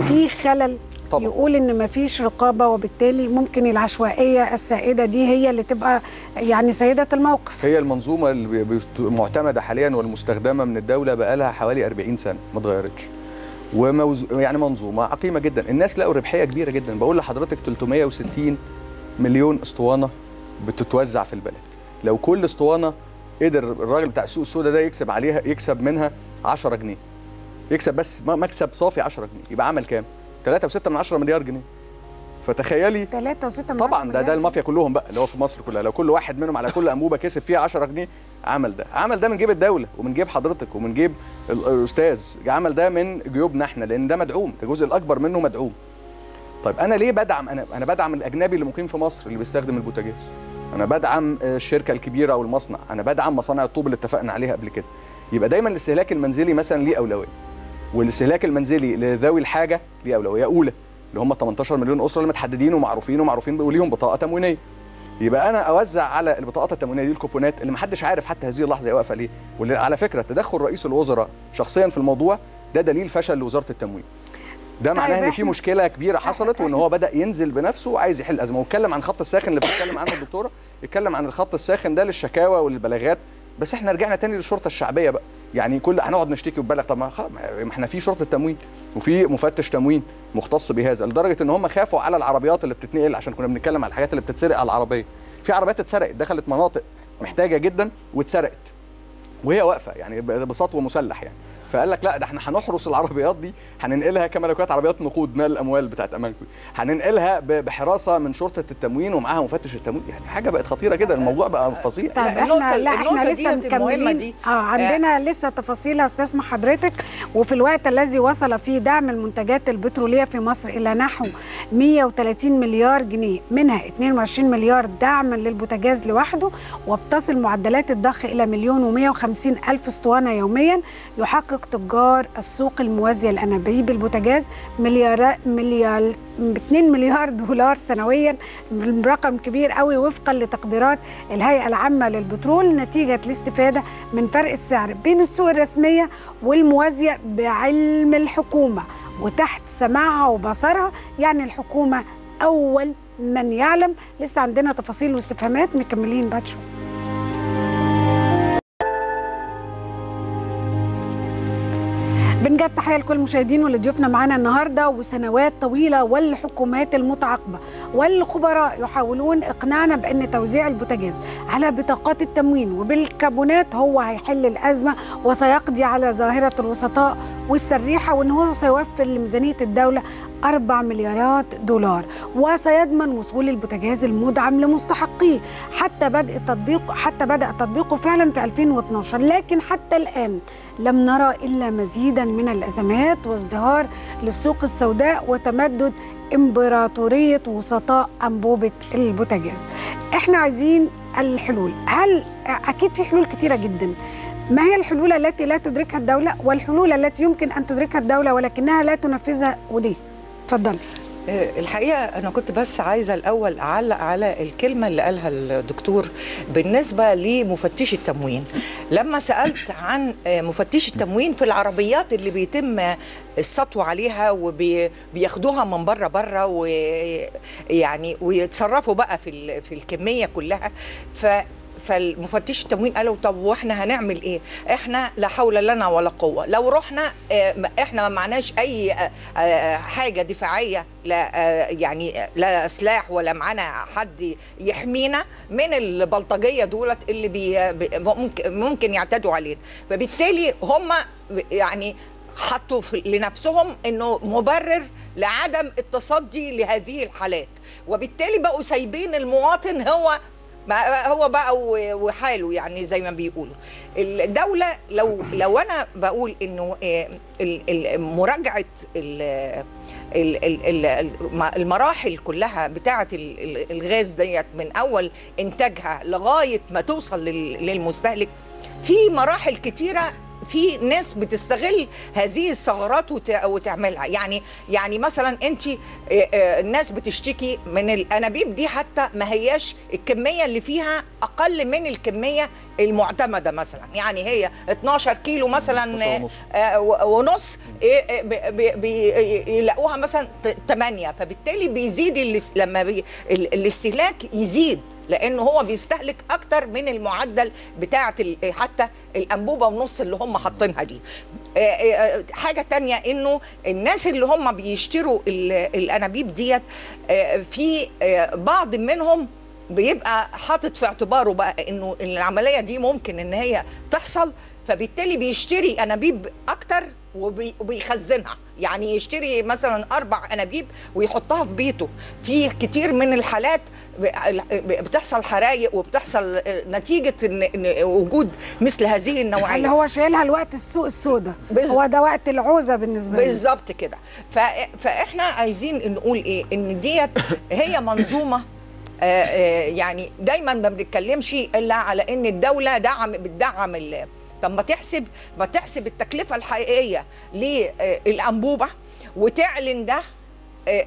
فيه خلل طبعا. يقول ان ما فيش رقابه، وبالتالي ممكن العشوائيه السائده دي هي اللي تبقى يعني سيده الموقف. هي المنظومه اللي معتمده حاليا والمستخدمه من الدوله بقى لها حوالي أربعين سنة ما اتغيرتش، وموز... يعني منظومه عقيمه جدا. الناس لقوا ربحيه كبيره جدا، بقول لحضرتك ثلاثمائة وستين مليون اسطوانه بتتوزع في البلد، لو كل اسطوانه قدر الراجل بتاع السوق السوداء ده يكسب عليها يكسب منها عشرة جنيه، يكسب بس مكسب صافي عشرة جنيه، يبقى عمل كام؟ ثلاثة وستة من عشرة مليار جنيه. فتخيلي ثلاثة وستة من عشرة طبعا ده ده المافيا كلهم بقى اللي هو في مصر كلها، لو كل واحد منهم على كل انبوبه كسب فيها عشرة جنيه، عمل ده عمل ده من جيب الدوله ومن جيب حضرتك ومن جيب الاستاذ، عمل ده من جيوبنا احنا، لان ده مدعوم، الجزء الاكبر منه مدعوم. طيب انا ليه بدعم؟ انا انا بدعم الاجنبي اللي مقيم في مصر اللي بيستخدم البوتاجاز، انا بدعم الشركه الكبيره او المصنع، انا بدعم مصانع الطوب اللي اتفقنا عليها قبل كده. يبقى دايما الاستهلاك المنزلي مثلا ليه اولويه، والاستهلاك المنزلي لذوي الحاجه ليه اولويه اولى، اللي هم ثمانية عشر مليون اسره اللي متحددين ومعروفين ومعروفين وليهم بطاقه تموينيه. يبقى انا اوزع على البطاقات التموينيه دي الكوبونات اللي محدش عارف حتى هذه اللحظه هي واقفه ليه، واللي على فكره تدخل رئيس الوزراء شخصيا في الموضوع ده دليل فشل لوزاره التموين. ده معناه ان في مشكله كبيره حصلت، وان هو بدا ينزل بنفسه وعايز يحل الازمه. واتكلم عن الخط الساخن اللي بتتكلم عنه الدكتوره، اتكلم عن الخط الساخن ده للشكاوى والبلاغات، بس احنا رجعنا تاني للشرطه الشعبيه بقى، يعني كل هنقعد نشتكي ونبلغ. طب ما احنا في شرطه تموين وفي مفتش تموين مختص بهذا، لدرجه ان هم خافوا على العربيات اللي بتتنقل، عشان كنا بنتكلم على الحاجات اللي بتتسرق على العربيه. في عربيات اتسرقت دخلت مناطق محتاجه جدا واتسرقت وهي واقفه يعني بسطو مسلح يعني، فقال لك لا ده احنا هنحرس العربيات دي، هننقلها كما لو كانت عربيات نقود مال الاموال بتاعت امانكو، هننقلها بحراسه من شرطه التموين ومعاها مفتش التموين. يعني حاجه بقت خطيره جدا، الموضوع بقى فظيع. طب احنا لا احنا لسه مكملين، اه عندنا لسه تفاصيل هستسمع حضرتك. وفي الوقت الذي وصل فيه دعم المنتجات البتروليه في مصر الى نحو مائة وثلاثين مليار جنيه، منها اثنين وعشرين مليار دعم للبوتاجاز لوحده، وبتصل معدلات الضخ الى مليون ومائة وخمسين الف اسطوانه يوميا. يحقق تجار السوق الموازية لأنابيب البوتاجاز مليار مليار مليارين دولار سنويا، رقم كبير قوي وفقا لتقديرات الهيئة العامة للبترول، نتيجة الاستفادة من فرق السعر بين السوق الرسمية والموازية بعلم الحكومة وتحت سماعها وبصرها. يعني الحكومة أول من يعلم. لسه عندنا تفاصيل واستفهامات مكملين بعد شوية. موجهه تحيه لكل المشاهدين واللي ضيوفنا معانا النهارده. وسنوات طويله والحكومات المتعاقبه والخبراء يحاولون اقناعنا بان توزيع البوتاجاز على بطاقات التموين وبالكربونات هو هيحل الازمه وسيقضي على ظاهره الوسطاء والسريحه، وان هو سيوفر لميزانيه الدوله أربعة مليارات دولار وسيضمن وصول البوتاجاز المدعم لمستحقيه. حتى بدء التطبيق حتى بدأ تطبيقه فعلا في ألفين واثناشر، لكن حتى الآن لم نرى إلا مزيدا من الأزمات وازدهار للسوق السوداء وتمدد إمبراطورية وسطاء أنبوبة البوتاجاز. احنا عايزين الحلول. هل أكيد في حلول كتيرة جدا. ما هي الحلول التي لا تدركها الدولة والحلول التي يمكن أن تدركها الدولة ولكنها لا تنفذها وليه؟ اتفضلي. الحقيقه انا كنت بس عايزه الاول اعلق على الكلمه اللي قالها الدكتور بالنسبه لمفتش التموين. لما سالت عن مفتش التموين في العربيات اللي بيتم السطو عليها وبياخدوها من بره بره ويعني ويتصرفوا بقى في في الكميه كلها، ف فالمفتش التموين قالوا طب واحنا هنعمل ايه؟ احنا لا حول لنا ولا قوه، لو رحنا احنا ما معناش اي حاجه دفاعيه، لا يعني لا سلاح ولا معانا حد يحمينا من البلطجيه دولت اللي بي ممكن يعتدوا علينا، فبالتالي هم يعني حطوا لنفسهم انه مبرر لعدم التصدي لهذه الحالات، وبالتالي بقوا سايبين المواطن هو ما هو بقى وحاله، يعني زي ما بيقولوا. الدولة لو لو أنا بقول إنه مراجعة المراحل كلها بتاعة الغاز ديت من أول إنتاجها لغاية ما توصل للمستهلك، في مراحل كتيرة في ناس بتستغل هذه الثغرات وتعملها. يعني يعني مثلا انت الناس بتشتكي من الانابيب دي حتى ما هياش الكميه اللي فيها اقل من الكميه المعتمده، مثلا يعني هي اتناشر كيلو مثلا ونص بيلاقوها مثلا تمانية، فبالتالي بيزيد لما الاستهلاك يزيد لأنه هو بيستهلك أكتر من المعدل بتاعة حتى الأنبوبة ونص اللي هم حاطينها دي. حاجة تانية إنه الناس اللي هم بيشتروا الأنابيب ديت في بعض منهم بيبقى حاطط في اعتباره بقى إنه العملية دي ممكن إن هي تحصل، فبالتالي بيشتري أنابيب أكتر وبيخزنها، يعني يشتري مثلا أربع أنابيب ويحطها في بيته. في كتير من الحالات بتحصل حرايق وبتحصل نتيجة وجود مثل هذه النوعية اللي هو شايلها لوقت السوق السوداء، هو ده وقت العوزة بالنسبة لنا بالظبط كده. فإحنا عايزين نقول إيه، إن ديت هي منظومة يعني دايما ما بنتكلمش إلا على إن الدولة دعم بتدعم. طب ما تحسب ما تحسب التكلفة الحقيقية للأنبوبة وتعلن ده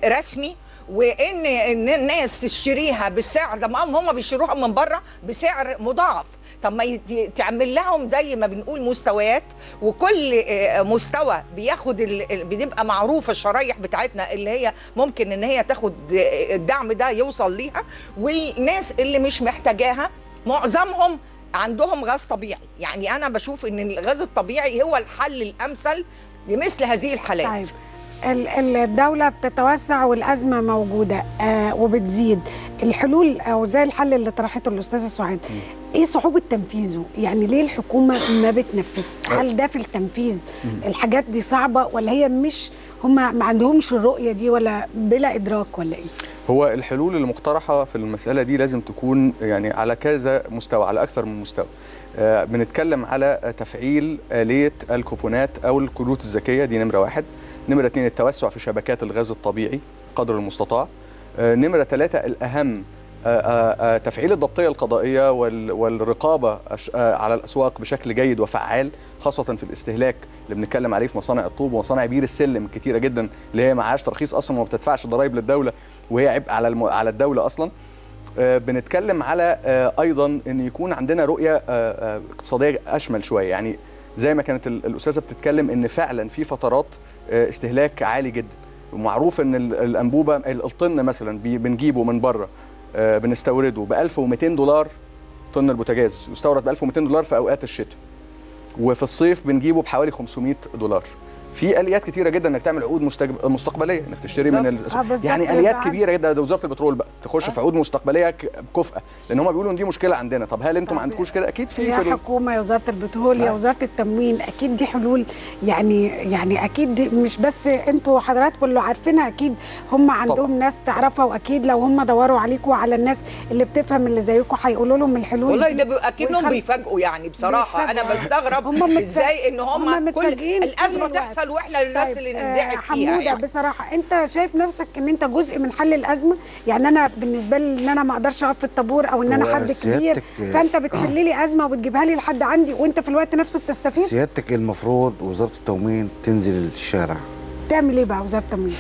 رسمي، وإن الناس تشتريها بالسعر ده، هم بيشتروها من بره بسعر مضاعف. طب ما تعمل لهم زي ما بنقول مستويات، وكل مستوى بياخد ال... بتبقى معروفه الشرايح بتاعتنا اللي هي ممكن ان هي تاخد الدعم ده يوصل ليها، والناس اللي مش محتاجاها معظمهم عندهم غاز طبيعي. يعني انا بشوف ان الغاز الطبيعي هو الحل الامثل لمثل هذه الحالات. طيب. الدولة بتتوسع والأزمة موجودة آه وبتزيد. الحلول أو زي الحل اللي طرحته الأستاذة سعاد، إيه صعوبة تنفيذه؟ يعني ليه الحكومة ما بتنفذش؟ هل ده في التنفيذ الحاجات دي صعبة ولا هي مش هما ما عندهمش الرؤية دي ولا بلا إدراك ولا إيه؟ هو الحلول المقترحة في المسألة دي لازم تكون يعني على كذا مستوى، على أكثر من مستوى. آه بنتكلم على تفعيل آلية الكوبونات أو الكروت الذكية، دي نمرة واحد. نمرة اتنين التوسع في شبكات الغاز الطبيعي قدر المستطاع. نمرة ثلاثة الأهم تفعيل الضبطية القضائية والرقابة على الأسواق بشكل جيد وفعال، خاصة في الاستهلاك اللي بنتكلم عليه في مصانع الطوب ومصانع بير السلم كتيرة جدا اللي هي معهاش ترخيص أصلا وما بتدفعش ضرائب للدولة وهي عبء على على الدولة أصلا. بنتكلم على أيضا أن يكون عندنا رؤية اقتصادية أشمل شوية، يعني زي ما كانت الأستاذة بتتكلم أن فعلا في فترات استهلاك عالي جدا، ومعروف ان الانبوبه الطن مثلا بنجيبه من بره بنستورده ب ألف ومئتين دولار طن البوتاجاز، يستورد ب ألف ومئتين دولار في اوقات الشتاء، وفي الصيف بنجيبه بحوالي خمسمئة دولار. في اليات كتيره جدا انك تعمل عقود مستقبليه، انك تشتري بالزبط. من ال... يعني اليات كبيره جدا. ده وزاره البترول بقى تخش أه. في عقود مستقبليه بكفءه، لان هم بيقولوا ان دي مشكله عندنا. طب هل انتم ما عندكوش كده؟ اكيد في يا حكومه يا وزاره البترول لا. يا وزاره التموين، اكيد دي حلول يعني يعني اكيد مش بس انتوا حضراتكم اللي عارفينها، اكيد هم عندهم طبعا. ناس تعرفها، واكيد لو هم دوروا عليكم وعلى الناس اللي بتفهم اللي زيكم هيقولوا لهم الحلول. والله ده اكنهم بيفاجئوا يعني بصراحه بيفاجئوا. انا بستغرب هم ازاي ان هم, هم كل الازمه تحصل واحنا الناس اللي ندعي فيها. حموده يعني. بصراحه انت شايف نفسك ان انت جزء من حل الازمه؟ يعني انا بالنسبه لي ان انا ما اقدرش اقف في الطابور او ان انا حد كبير، فانت بتحل لي ازمه وبتجيبها لي لحد عندي وانت في الوقت نفسه بتستفيد. سيادتك المفروض وزاره التموين تنزل الشارع تعمل ايه بقى وزاره التموين؟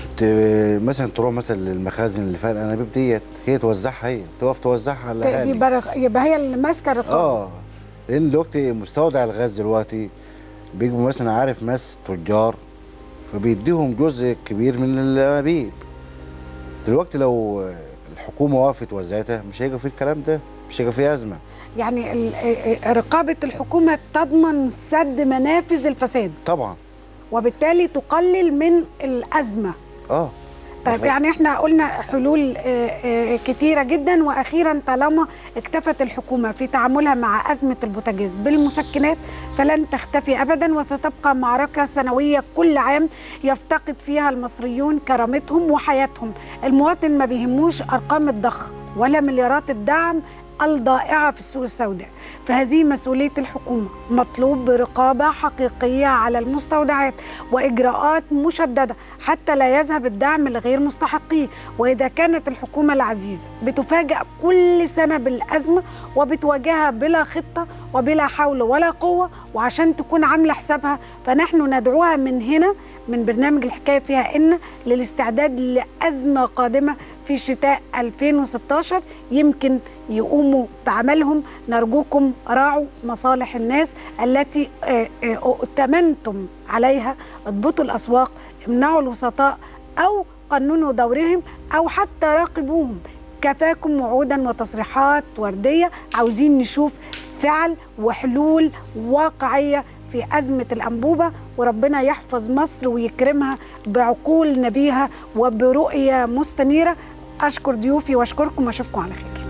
مثلا تروح مثلا للمخازن اللي فيها الانابيب ديت، هي توزعها، هي تقف توزعها على الاهالي، يبقى هي اللي ماسكه الرقابه. اه لان دلوقتي مستودع الغاز دلوقتي بيجوا مثلا عارف ناس تجار فبيديهم جزء كبير من الانابيب. دلوقتي لو الحكومه وقفت وزعتها مش هيجي في الكلام ده، مش هيبقى في ازمه. يعني رقابه الحكومه تضمن سد منافذ الفساد طبعا، وبالتالي تقلل من الازمه. اه طيب يعني احنا قلنا حلول كتيرة جدا، واخيرا طالما اكتفت الحكومة في تعاملها مع ازمة البوتاجاز بالمسكنات فلن تختفي ابدا، وستبقى معركة سنوية كل عام يفتقد فيها المصريون كرامتهم وحياتهم. المواطن ما بيهموش ارقام الضخ ولا مليارات الدعم الضائعة في السوق السوداء، فهذه مسؤولية الحكومة. مطلوب رقابة حقيقية على المستودعات وإجراءات مشددة حتى لا يذهب الدعم لغير مستحقيه. وإذا كانت الحكومة العزيزة بتفاجأ كل سنة بالأزمة وبتواجهها بلا خطة وبلا حول ولا قوة، وعشان تكون عاملة حسابها فنحن ندعوها من هنا من برنامج الحكاية فيها إن للاستعداد لأزمة قادمة في شتاء ألفين وستاشر يمكن يقوموا بعملهم. نرجوكم راعوا مصالح الناس التي ائتمنتم عليها، اضبطوا الأسواق، امنعوا الوسطاء أو قننوا دورهم أو حتى راقبوهم. كفاكم وعودا وتصريحات وردية، عاوزين نشوف فعل وحلول واقعية في أزمة الأنبوبة. وربنا يحفظ مصر ويكرمها بعقول نبيها وبرؤية مستنيرة. أشكر ضيوفي وأشكركم وأشوفكم على خير.